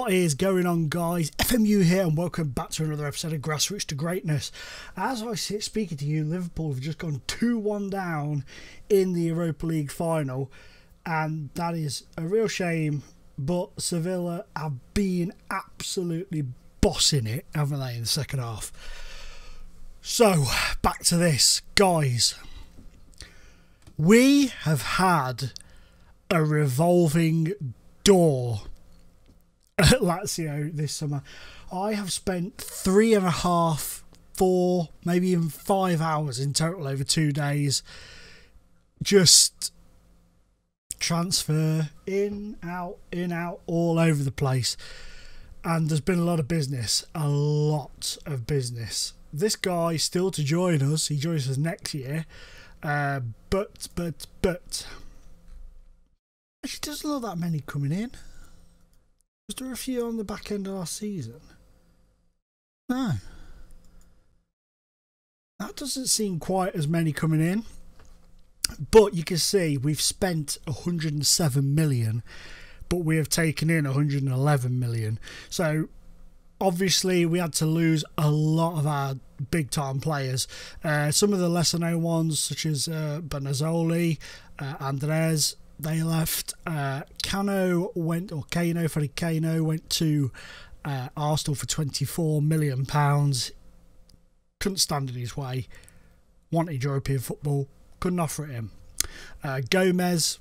What is going on, guys? FMU here, and welcome back to another episode of Grassroots to Greatness. As I sit speaking to you, Liverpool have just gone 2-1 down in the Europa League final, and that is a real shame, but Sevilla have been absolutely bossing it, haven't they, in the second half. So, back to this. Guys, we have had a revolving door at Lazio this summer. I have spent 3.5, 4, maybe even 5 hours in total over 2 days, just transfer in out all over the place, and there's been a lot of business, This guy still to join us. He joins us next year, but actually there's not that many coming in. Was there a few on the back end of our season? No. That doesn't seem quite as many coming in. But you can see we've spent 107 million, but we have taken in 111 million. So obviously we had to lose a lot of our big time players. Some of the lesser known ones, such as Benazzoli, Andres, they left. Cano went, or Cano, Frederic Cano went to Arsenal for £24 million. Couldn't stand in his way. Wanted European football. Couldn't offer it him. Gomez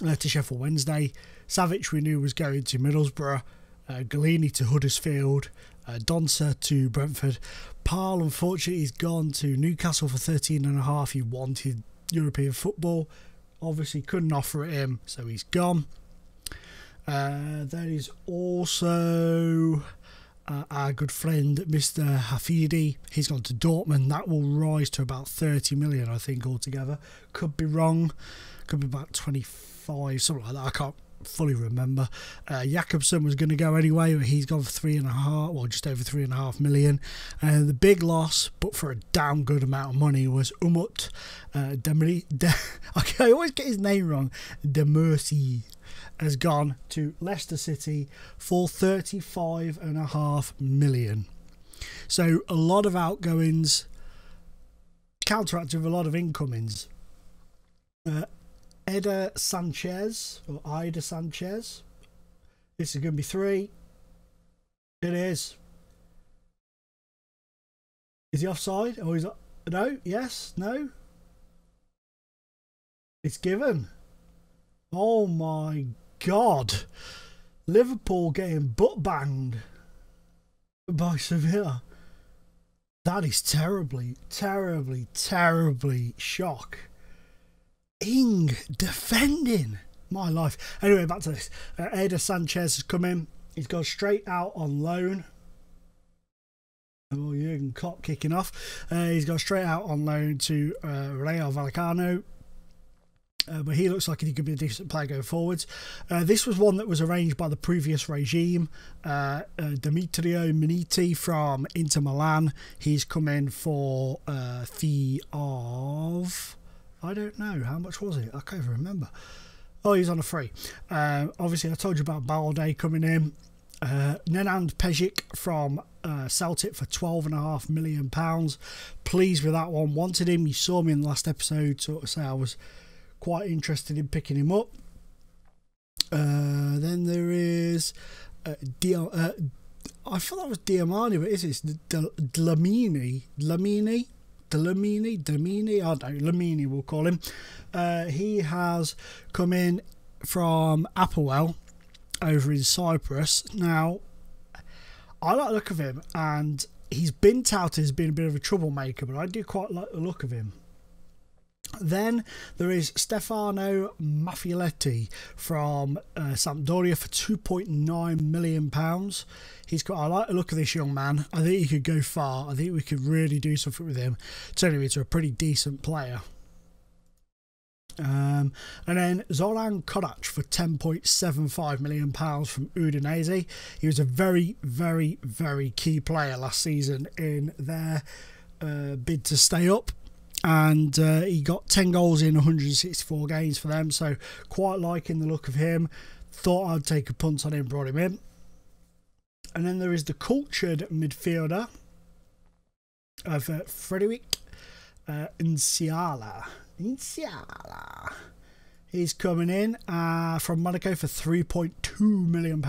to Sheffield Wednesday. Savage we knew was going to Middlesbrough. Galini to Huddersfield. Doncer to Brentford. Parle, unfortunately, he's gone to Newcastle for 13.5. He wanted European football. Obviously couldn't offer it him, so he's gone. There is also our good friend Mr. Hafidi. He's gone to Dortmund. That will rise to about 30 million, I think, altogether. Could be wrong. Could be about 25, something like that. I can't fully remember. Jakobsen was going to go anyway, but he's gone for 3.5, well, just over 3.5 million. And the big loss, but for a damn good amount of money, was Umut Demersi. I always get his name wrong. Demersi has gone to Leicester City for 35.5 million. So a lot of outgoings counteracted with a lot of incomings. Eder Sanchez, or Eder Sanchez. This is going to be 3. It is. Is he offside? Oh, he's not. No? Yes? No? It's given. Oh my God. Liverpool getting butt-banged by Sevilla. That is terribly, terribly, terribly shock. Ing defending my life. Anyway, back to this. Eder Sanchez has come in. He's gone straight out on loan. Oh, Jurgen Klopp kicking off. He's gone straight out on loan to Rayo Vallecano. But he looks like he could be a decent player going forwards. This was one that was arranged by the previous regime. Demetrio Miniti from Inter Milan. He's come in for fee of, I don't know, how much was it? I can't even remember. Oh, he's on a free. Obviously, I told you about Balde coming in. Nenad Pejic from Celtic for £12.5 million. Pleased with that one. Wanted him. You saw me in the last episode sort of say I was quite interested in picking him up. Then there is I thought that was Diamani, but it's Delamini. Delamini, I don't know, Lamini we'll call him. He has come in from Applewell over in Cyprus. Now, I like the look of him, and he's been touted as being a bit of a troublemaker, but I do quite like the look of him. Then there is Stefano Maffioletti from Sampdoria for £2.9 million. He's got, I like the look of this young man. I think he could go far. I think we could really do something with him. Turning him into a pretty decent player. And then Zoran Kodac for £10.75 million from Udinese. He was a very, very, very key player last season in their bid to stay up. And he got 10 goals in 164 games for them, so quite liking the look of him. thought I'd take a punt on him, brought him in. And then there is the cultured midfielder of Frederic Nsiala. He's coming in from Monaco for £3.2 million.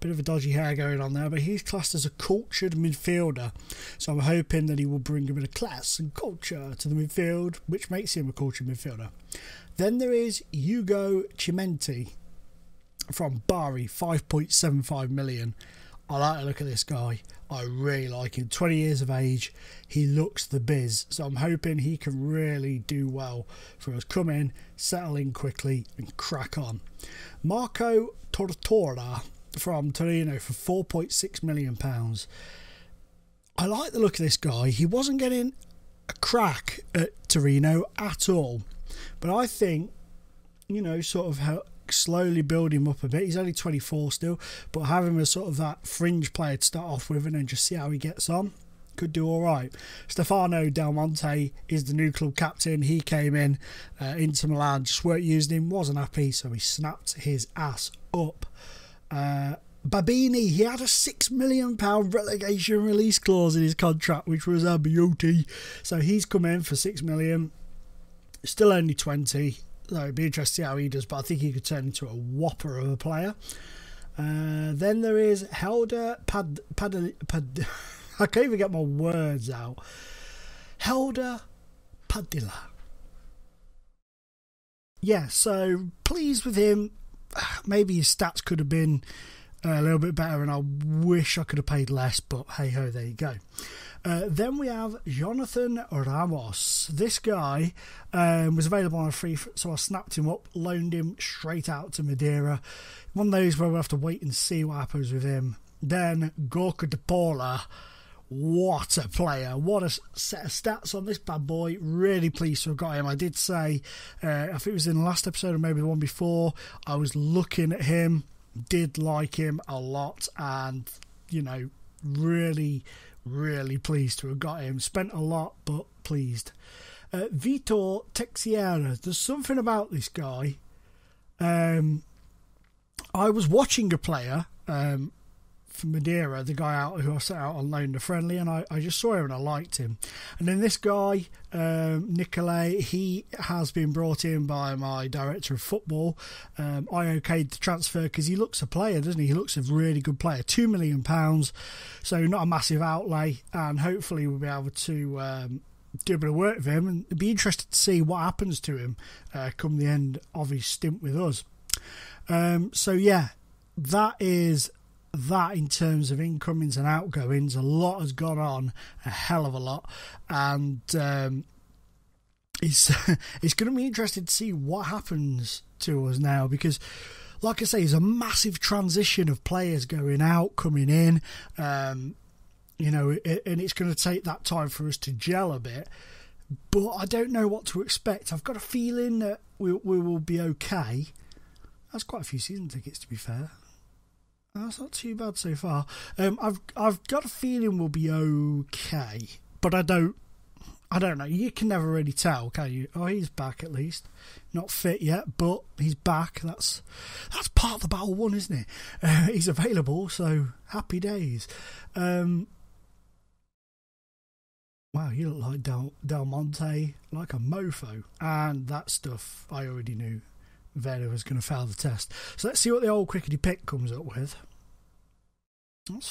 Bit of a dodgy hair going on there, but he's classed as a cultured midfielder. So I'm hoping that he will bring a bit of class and culture to the midfield, which makes him a cultured midfielder. Then there is Hugo Chiamenti from Bari, 5.75 million. I like to look at this guy. I really like him. 20 years of age. He looks the biz. So I'm hoping he can really do well for us. Come in, settle in quickly and crack on. Marco Tortora from Torino for £4.6 million. I like the look of this guy. He wasn't getting a crack at Torino at all. But I think, you know, sort of how slowly build him up a bit. He's only 24 still, but have him as sort of that fringe player to start off with and then just see how he gets on. Could do all right. Stefano Del Monte is the new club captain. He came in Inter Milan, just weren't using him, wasn't happy, so he snapped his ass up. Babini, he had a £6 million relegation release clause in his contract, which was a beauty. So he's come in for £6 million. Still only 20. So it'd be interesting to see how he does, but I think he could turn into a whopper of a player. Then there is Helder I can't even get my words out. Helder Padilla. Yeah, so pleased with him. Maybe his stats could have been a little bit better, and I wish I could have paid less, but hey ho, there you go. Then we have Jonathan Ramos. This guy was available on a free, so I snapped him up, loaned him straight out to Madeira. One of those where we'll have to wait and see what happens with him. Then Gorka De Paula. What a player. What a set of stats on this bad boy. Really pleased to have got him. I did say, I think it was in the last episode or maybe the one before, I was looking at him. Did like him a lot, and you know, really pleased to have got him. Spent a lot, but pleased. Vitor Teixeira, there's something about this guy. I was watching a player for Madeira, the guy out who I set out on loan to friendly, and I just saw him and I liked him. And then this guy, Nicolay, he has been brought in by my director of football. I okayed the transfer because he looks a player, doesn't he? He looks a really good player. £2 million, so not a massive outlay, and hopefully we'll be able to do a bit of work with him, and it'd be interested to see what happens to him come the end of his stint with us. So yeah, that is that in terms of incomings and outgoings. A lot has gone on, a hell of a lot, and it's going to be interesting to see what happens to us now, because like I say, it's a massive transition of players going out, coming in, you know, and it's going to take that time for us to gel a bit. But I don't know what to expect. I've got a feeling that we will be okay. That's quite a few season tickets, to be fair. That's not too bad so far. I've got a feeling we'll be okay, but I don't know. You can never really tell, can you? Oh, he's back at least. Not fit yet, but he's back. That's part of the battle won, isn't it? He's available, so happy days. Wow, you look like Del Monte, like a mofo, and that stuff I already knew. Vera was going to fail the test. So let's see what the old crickety pick comes up with. That's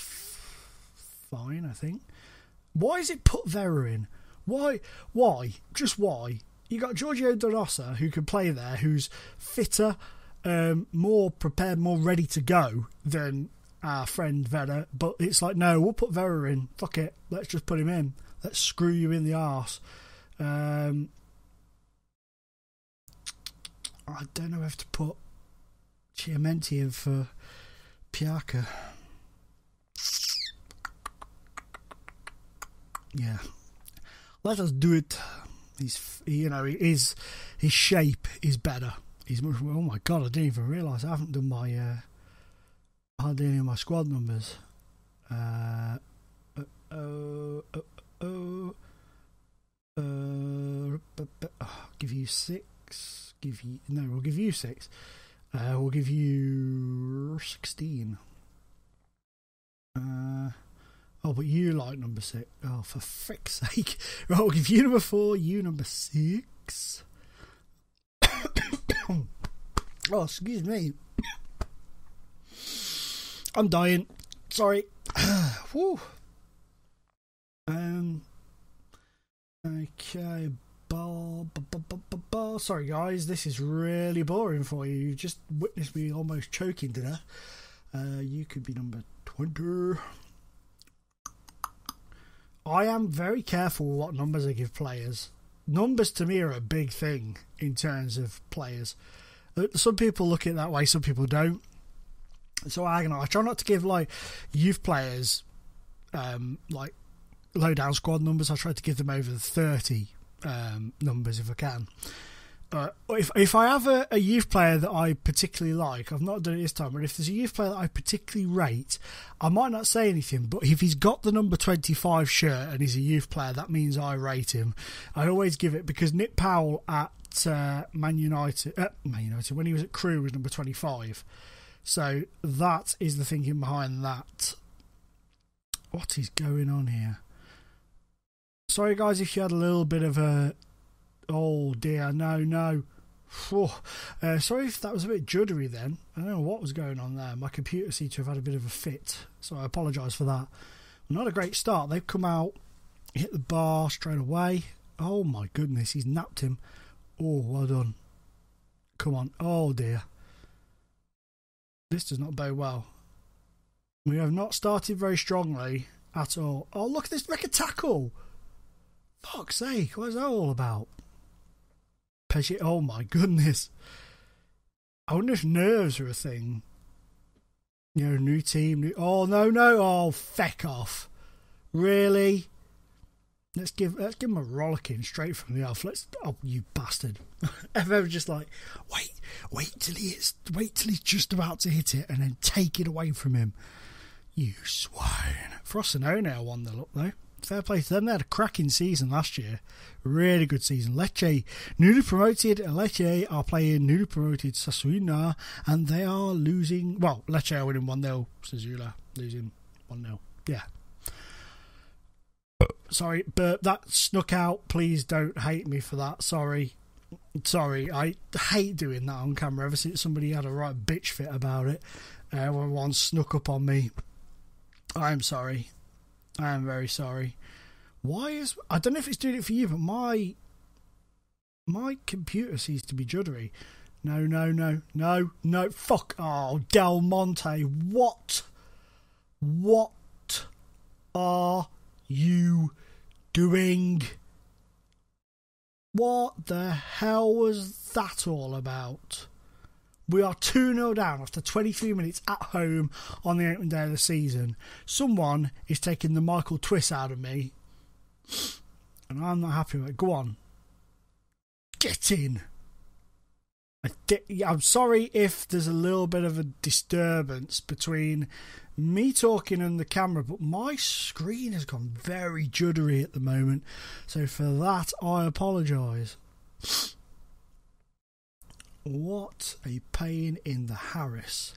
fine, I think. Why is it put Vera in? Why? Why? Just why? You got Giorgio De Rosa, who can play there, who's fitter, more prepared, more ready to go than our friend Vera. But it's like, no, we'll put Vera in. Fuck it. Let's just put him in. Let's screw you in the arse. I don't know if to put Chiamenti in for Piaka. Yeah, let us do it. He's, you know, his shape is better. He's much. Oh my god, I didn't even realise I haven't done my hardly any of my squad numbers. I'll give you six. We'll give you six. We'll give you 16. Oh, but you like number 6. Oh, for frick's sake. Right, we'll give you number 4, you number 6. Oh, excuse me. I'm dying. Sorry. Woo. Okay. Sorry, guys. This is really boring for you. You just witnessed me almost choking to death. You could be number 20. I am very careful what numbers I give players. Numbers to me are a big thing in terms of players. Some people look at it that way, some people don't. So I try not to give like youth players like low down squad numbers. I try to give them over the 30 numbers if I can. If I have a youth player that I particularly like, I've not done it this time, but if there's a youth player that I particularly rate, I might not say anything, but if he's got the number 25 shirt and he's a youth player, that means I rate him. I always give it, because Nick Powell at Man United, when he was at Crewe, was number 25. So that is the thinking behind that. What is going on here? Sorry, guys, if you had a little bit of a... Oh, dear, no. Sorry if that was a bit juddery then. I don't know what was going on there. My computer seemed to have had a bit of a fit, so I apologise for that. Not a great start. They've come out, hit the bar straight away. Oh, my goodness, he's napped him. Oh, well done. Come on. Oh, dear. This does not bode well. We have not started very strongly at all. Oh, look at this record tackle. Fuck's sake, what is that all about? Pejic, oh my goodness. I wonder if nerves are a thing. You know, new team, oh no, oh feck off. Really? Let's give him a rollicking straight from the off. Oh, you bastard. Everyone's just like, wait till he's just about to hit it and then take it away from him. You swine. Frosinone won the look though. Fair play to them. They had a cracking season last year. Really good season. Lecce, newly promoted. Lecce are playing newly promoted Sassuolo, and they are losing. Well, Lecce are winning 1-0. Sassuolo losing 1-0. Yeah. Sorry, but that snuck out. Please don't hate me for that. Sorry. I hate doing that on camera ever since somebody had a right bitch fit about it. Everyone snuck up on me. I'm sorry. I am very sorry. I don't know if it's doing it for you, but my computer seems to be juddery. No. Fuck. Oh, Del Monte. What are you doing? What the hell was that all about? We are 2-0 down after 23 minutes at home on the opening day of the season. Someone is taking the Michael Twiss out of me. And I'm not happy with it. Go on. Get in. I'm sorry if there's a little bit of a disturbance between me talking and the camera, but my screen has gone very juddery at the moment. So for that, I apologise. What a pain in the Harris.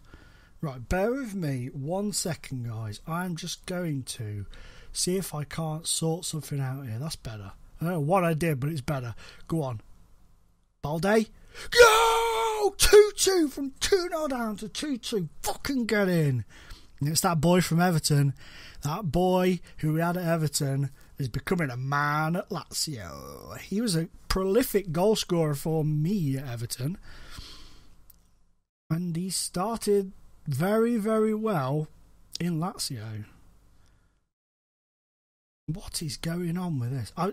Right, bear with me 1 second, guys. I'm just going to see if I can't sort something out here. That's better. I don't know what I did, but it's better. Go on. Balde. Go! 2-2 from 2-0 down to 2-2. Fucking get in. And it's that boy from Everton. That boy who we had at Everton is becoming a man at Lazio. He was a prolific goal scorer for me at Everton. And he started very, very well in Lazio. What is going on with this? I'm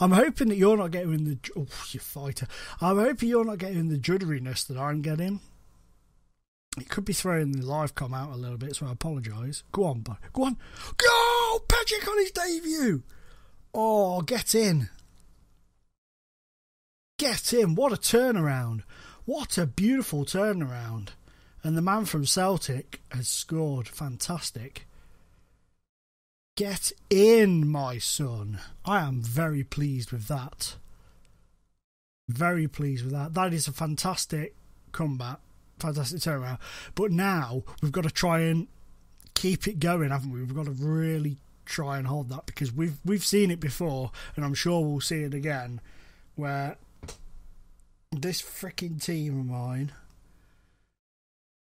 hoping that you're not getting the... Oh, you fighter. I'm hoping you're not getting the judderiness that I'm getting. It could be throwing the live com out a little bit, so I apologise. Go on, bud. Go on. Go! Pejic on his debut! Oh, get in. Get in. What a turnaround. What a beautiful turnaround. And the man from Celtic has scored. Fantastic. Get in, my son. I am very pleased with that. Very pleased with that. That is a fantastic comeback. fantastic turnaround. But now we've got to try and keep it going, haven't we? We've got to really try and hold that, because we've seen it before, and I'm sure we'll see it again, where this freaking team of mine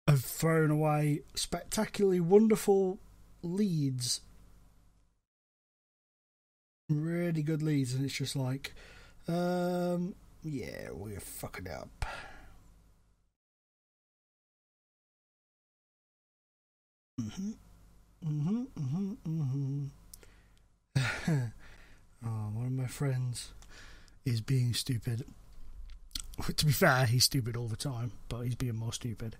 have thrown away spectacularly wonderful leads, really good leads, and it's just like, yeah, we're fucking up. Oh, one of my friends is being stupid. To be fair, he's stupid all the time, but he's being more stupid.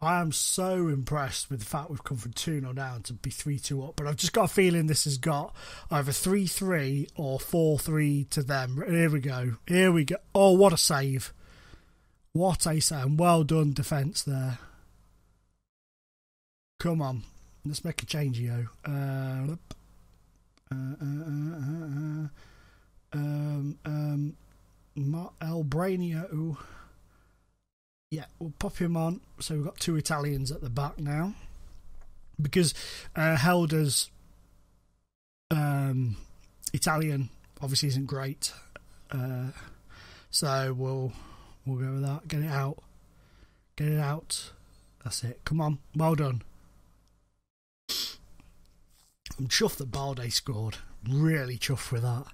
I am so impressed with the fact we've come from 2-0 down to be 3-2 up, but I've just got a feeling this has got either 3-3 or 4-3 to them. Here we go. Here we go. Oh, what a save. What a save. Well done, defence there. Come on. Let's make a change, yo. El Brainio. Yeah, we'll pop him on. So we've got two Italians at the back now, because Helder's Italian obviously isn't great, so we'll go with that. Get it out, get it out. That's it. Come on, well done. I'm chuffed that Balde scored. Really chuffed with that.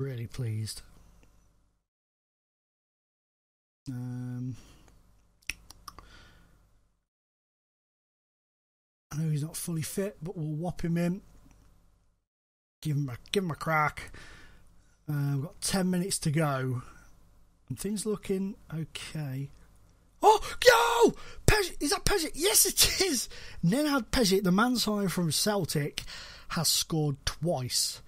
Really pleased. I know he's not fully fit, but we'll whop him in. Give him a crack. We've got 10 minutes to go, and things looking okay. Oh, yo! Is that Pejic? Yes, it is! Nenad Pejic, the man signed from Celtic, has scored twice.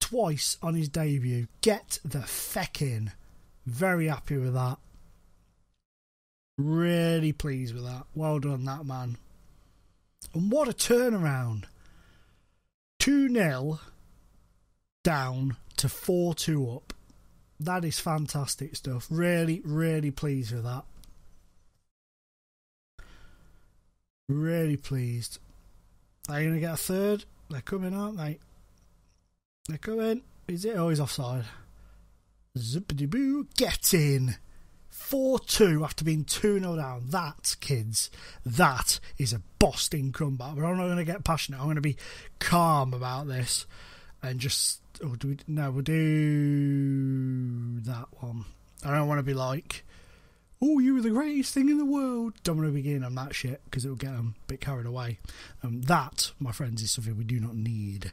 Twice on his debut. Get the feck in. Very happy with that. Really pleased with that. Well done, that man. And what a turnaround. 2-0 down to 4-2 up. That is fantastic stuff. Really, really pleased with that. Really pleased. Are you going to get a third? They're coming, aren't they? They're coming. Is it? Oh, he's offside. Zippity boo, get in. 4-2 after being 2-0 down. That, kids, that is a Boston comeback. But I'm not going to get passionate. I'm going to be calm about this and just. Oh, do we? No, we'll do that one. I don't want to be like, oh, you were the greatest thing in the world. Don't want to begin on that shit, because it'll get them a bit carried away. That, my friends, is something we do not need,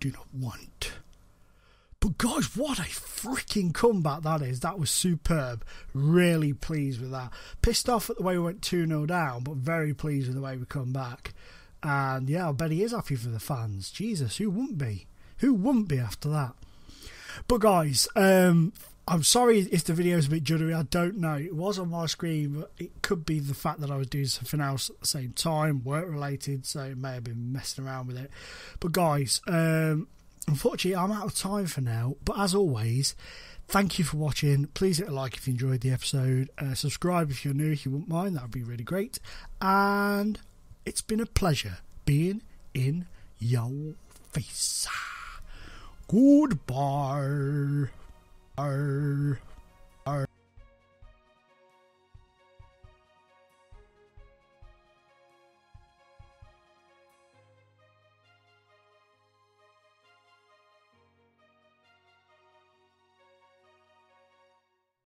do not want. But guys, what a freaking comeback that is. That was superb. Really pleased with that. Pissed off at the way we went 2-0 down, but very pleased with the way we come back. And yeah, I bet he is happy for the fans. Jesus, who wouldn't be? Who wouldn't be after that? But guys, I'm sorry if the video's a bit juddery. I don't know. It was on my screen, but it could be the fact that I was doing something else at the same time, work-related, so it may have been messing around with it. But guys, unfortunately, I'm out of time for now, but as always, thank you for watching. Please hit a like if you enjoyed the episode. Subscribe if you're new, if you wouldn't mind. That would be really great. And it's been a pleasure being in your face. Goodbye.